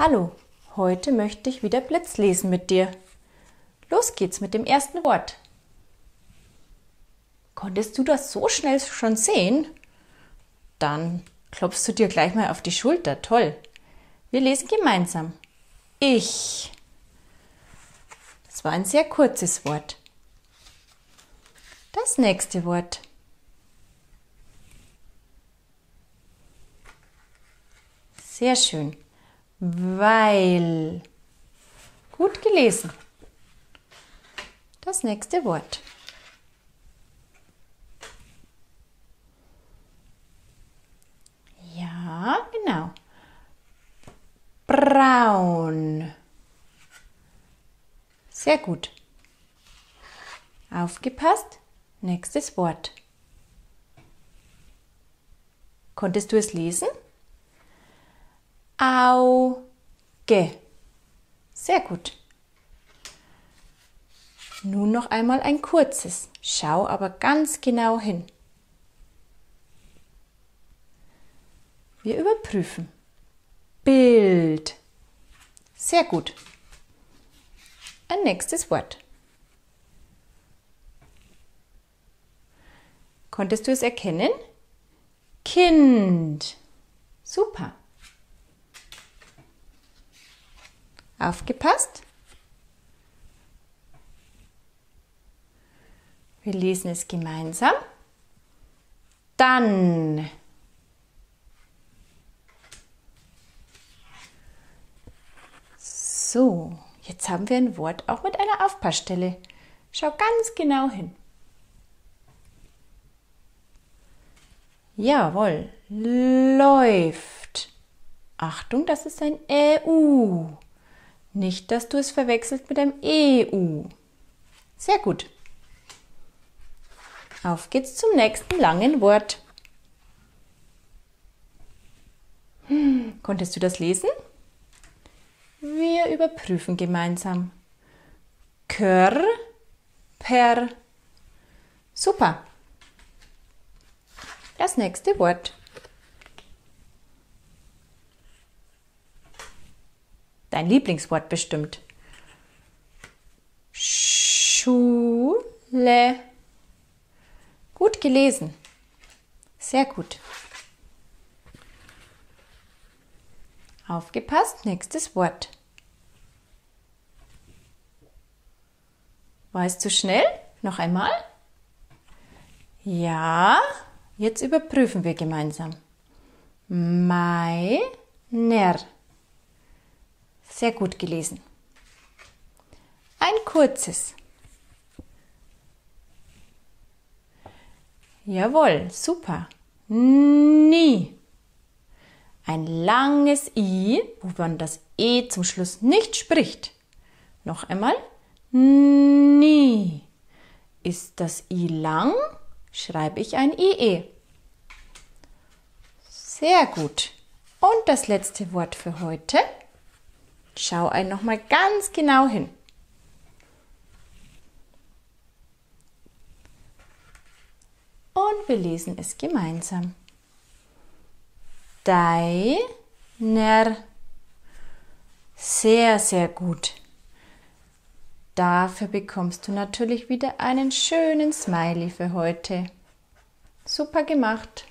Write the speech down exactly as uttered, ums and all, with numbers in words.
Hallo, heute möchte ich wieder Blitzlesen mit dir. Los geht's mit dem ersten Wort. Konntest du das so schnell schon sehen? Dann klopfst du dir gleich mal auf die Schulter. Toll. Wir lesen gemeinsam. Ich. Das war ein sehr kurzes Wort. Das nächste Wort. Sehr schön. Weil. Gut gelesen. Das nächste Wort. Ja, genau. Braun. Sehr gut. Aufgepasst. Nächstes Wort. Konntest du es lesen? Auge. Sehr gut. Nun noch einmal ein kurzes. Schau aber ganz genau hin. Wir überprüfen. Bild. Sehr gut. Ein nächstes Wort. Konntest du es erkennen? Kind. Super. Aufgepasst. Wir lesen es gemeinsam. Dann. So, jetzt haben wir ein Wort auch mit einer Aufpassstelle. Schau ganz genau hin. Jawohl. Läuft. Achtung, das ist ein E U. Nicht, dass du es verwechselst mit einem E U. Sehr gut. Auf geht's zum nächsten langen Wort. Hm, konntest du das lesen? Wir überprüfen gemeinsam. Körper. Super. Das nächste Wort. Dein Lieblingswort bestimmt. Schule. Gut gelesen. Sehr gut. Aufgepasst, nächstes Wort. War es zu schnell? Noch einmal? Ja, jetzt überprüfen wir gemeinsam. Meiner. Sehr gut gelesen. Ein kurzes. Jawohl, super. Nie. Ein langes I, wo man das E zum Schluss nicht spricht. Noch einmal. Nie. Ist das I lang, schreibe ich ein I E. Sehr gut. Und das letzte Wort für heute. Schau ein noch mal ganz genau hin. Und wir lesen es gemeinsam. Deiner. Sehr, sehr gut. Dafür bekommst du natürlich wieder einen schönen Smiley für heute. Super gemacht.